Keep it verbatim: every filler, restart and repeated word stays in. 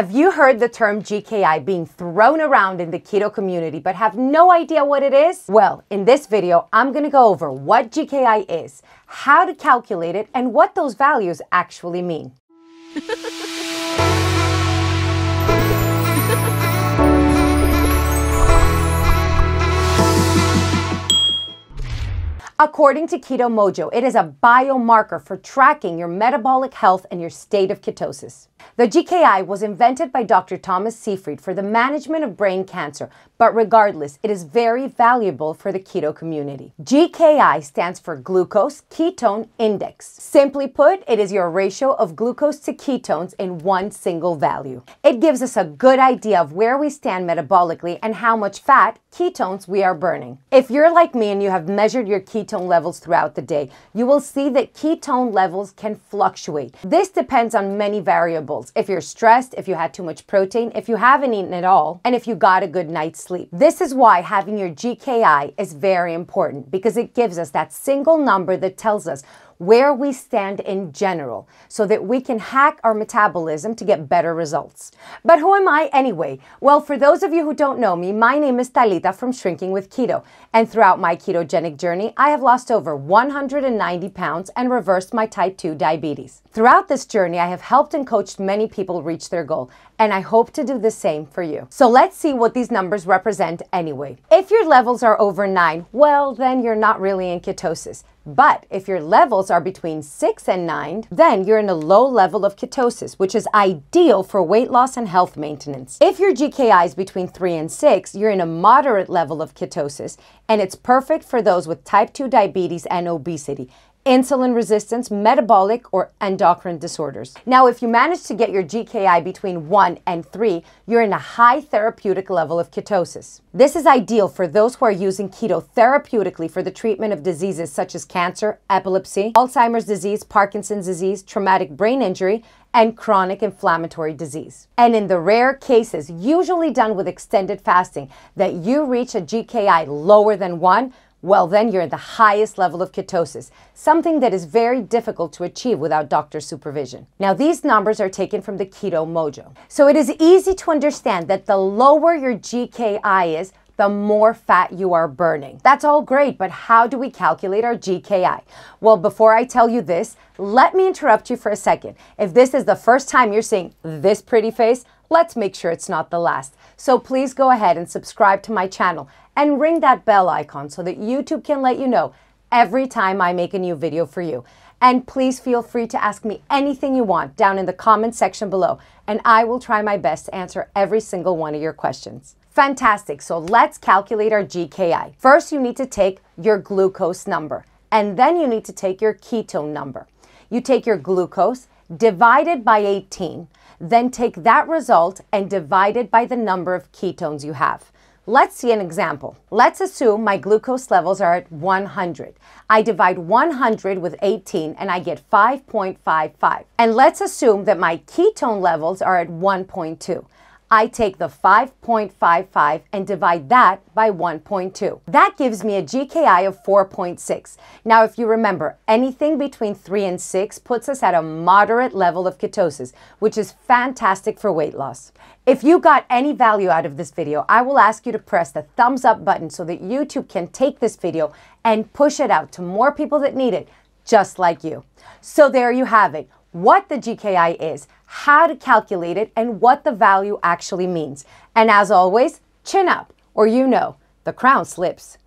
Have you heard the term G K I being thrown around in the keto community but have no idea what it is? Well, in this video, I'm going to go over what G K I is, how to calculate it, and what those values actually mean. According to Keto Mojo, it is a biomarker for tracking your metabolic health and your state of ketosis. The G K I was invented by Doctor Thomas Seyfried for the management of brain cancer, but regardless, it is very valuable for the keto community. G K I stands for Glucose Ketone Index. Simply put, it is your ratio of glucose to ketones in one single value. It gives us a good idea of where we stand metabolically and how much fat, ketones, we are burning. If you're like me and you have measured your ketones, ketone levels throughout the day, you will see that ketone levels can fluctuate. This depends on many variables. If you're stressed, if you had too much protein, if you haven't eaten at all, and if you got a good night's sleep. This is why having your G K I is very important, because it gives us that single number that tells us where we stand in general, so that we can hack our metabolism to get better results. But who am I anyway? Well, for those of you who don't know me, my name is Talita from Shrinking With Keto, and throughout my ketogenic journey, I have lost over one hundred ninety pounds and reversed my type two diabetes. Throughout this journey, I have helped and coached many people reach their goal, and I hope to do the same for you. So let's see what these numbers represent anyway. If your levels are over nine, well, then you're not really in ketosis. But if your levels are between six and nine, then you're in a low level of ketosis, which is ideal for weight loss and health maintenance. If your G K I is between three and six, you're in a moderate level of ketosis, and it's perfect for those with type two diabetes and obesity, insulin resistance, metabolic or endocrine disorders. Now, if you manage to get your G K I between one and three, you're in a high therapeutic level of ketosis. This is ideal for those who are using keto therapeutically for the treatment of diseases such as cancer, epilepsy, Alzheimer's disease, Parkinson's disease, traumatic brain injury, and chronic inflammatory disease. And in the rare cases, usually done with extended fasting, that you reach a G K I lower than one, well, then you're at the highest level of ketosis, something that is very difficult to achieve without doctor supervision. Now, these numbers are taken from the Keto Mojo. So it is easy to understand that the lower your G K I is, the more fat you are burning. That's all great, but how do we calculate our G K I? Well, before I tell you this, let me interrupt you for a second. If this is the first time you're seeing this pretty face, let's make sure it's not the last. So please go ahead and subscribe to my channel and ring that bell icon so that YouTube can let you know every time I make a new video for you. And please feel free to ask me anything you want down in the comment section below, and I will try my best to answer every single one of your questions. Fantastic, so let's calculate our G K I. First, you need to take your glucose number, and then you need to take your ketone number. You take your glucose, divide it by eighteen, then take that result and divide it by the number of ketones you have. Let's see an example. Let's assume my glucose levels are at one hundred. I divide one hundred with eighteen and I get five point five five. And let's assume that my ketone levels are at one point two. I take the five point five five and divide that by one point two. That gives me a G K I of four point six. Now, if you remember, anything between three and six puts us at a moderate level of ketosis, which is fantastic for weight loss. If you got any value out of this video, I will ask you to press the thumbs up button so that YouTube can take this video and push it out to more people that need it, just like you. So there you have it. What the G K I is, how to calculate it, and what the value actually means. And as always, chin up, or you know, the crown slips.